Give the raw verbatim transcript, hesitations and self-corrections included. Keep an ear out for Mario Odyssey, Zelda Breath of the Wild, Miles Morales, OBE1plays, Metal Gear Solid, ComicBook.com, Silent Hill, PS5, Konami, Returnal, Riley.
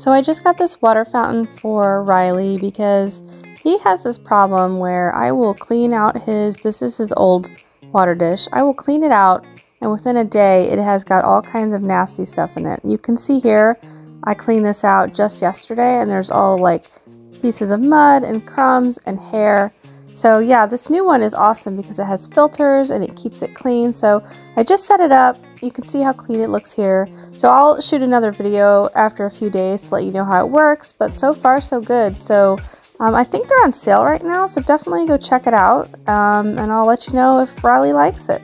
So I just got this water fountain for Riley because he has this problem where I will clean out his, this is his old water dish, I will clean it out and within a day it has got all kinds of nasty stuff in it. You can see here I cleaned this out just yesterday and there's all like pieces of mud and crumbs and hair. So yeah, this new one is awesome because it has filters and it keeps it clean. So I just set it up. You can see how clean it looks here. So I'll shoot another video after a few days to let you know how it works, but so far so good. So um, I think they're on sale right now, so definitely go check it out um, and I'll let you know if Riley likes it.